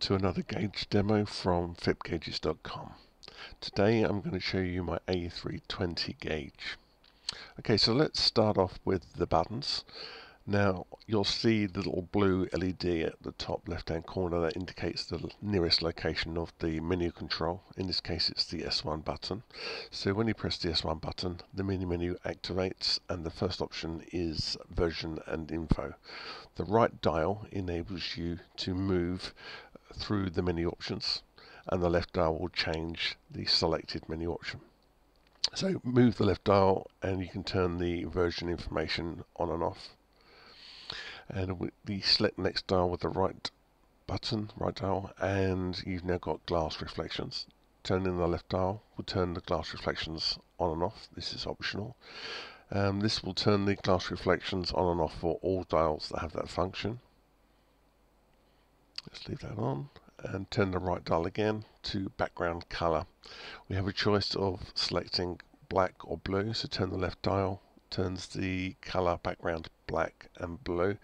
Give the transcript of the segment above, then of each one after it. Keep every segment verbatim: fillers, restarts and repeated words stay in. Welcome to another gauge demo from FIPGAUGES dot com. Today I'm going to show you my A three twenty gauge. Okay, so let's start off with the buttons. Now you'll see the little blue L E D at the top left hand corner that indicates the nearest location of the menu control. In this case it's the S one button. So when you press the S one button, the mini menu activates and the first option is version and info. The right dial enables you to move through the menu options and the left dial will change the selected menu option. So move the left dial and you can turn the version information on and off. And with the select next dial with the right button, right dial, and you've now got glass reflections. Turning the left dial will turn the glass reflections on and off. This is optional. Um, this will turn the glass reflections on and off for all dials that have that function. Let's leave that on and turn the right dial again to background color. We have a choice of selecting black or blue, so turn the left dial. Turns the color background black and blue.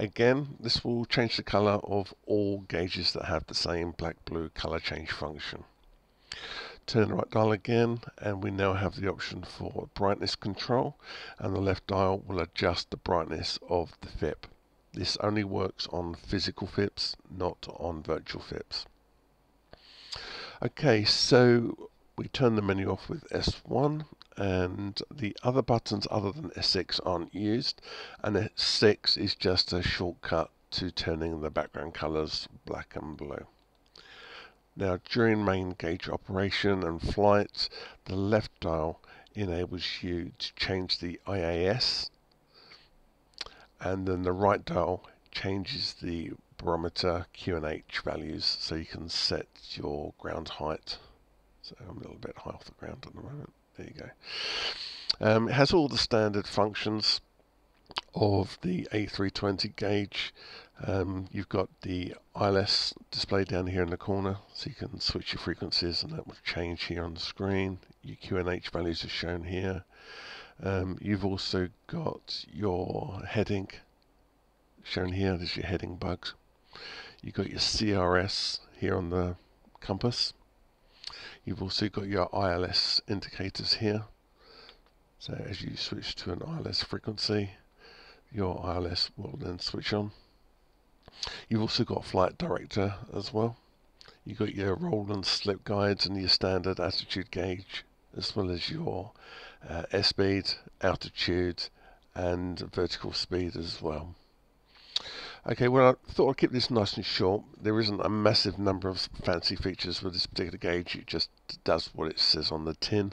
Again, this will change the color of all gauges that have the same black blue color change function. Turn the right dial again and we now have the option for brightness control, and the left dial will adjust the brightness of the F I P. This only works on physical F I Ps, not on virtual F I Ps. Okay, so we turn the menu off with S one, and the other buttons other than S six aren't used, and S six is just a shortcut to turning the background colors black and blue. Now during main gauge operation and flight, the left dial enables you to change the I A S, and then the right dial changes the barometer Q and H values, so you can set your ground height. So I'm a little bit high off the ground at the moment. There you go. Um, it has all the standard functions of the A three twenty gauge. Um, you've got the I L S display down here in the corner, so you can switch your frequencies and that will change here on the screen. Your Q and H values are shown here. Um, you've also got your heading shown here. There's your heading bugs. You've got your C R S here on the compass. You've also got your I L S indicators here. So as you switch to an I L S frequency, your I L S will then switch on. You've also got flight director as well. You've got your roll and slip guides and your standard attitude gauge, as well as your uh, airspeed, altitude and vertical speed as well. Okay, well, I thought I'd keep this nice and short. There isn't a massive number of fancy features with this particular gauge. It just does what it says on the tin.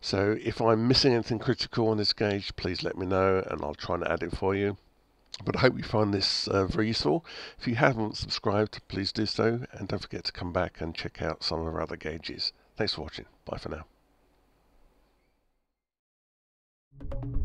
So if I'm missing anything critical on this gauge, please let me know and I'll try and add it for you. But I hope you find this uh, very useful. If you haven't subscribed, please do so. And don't forget to come back and check out some of our other gauges. Thanks for watching. Bye for now.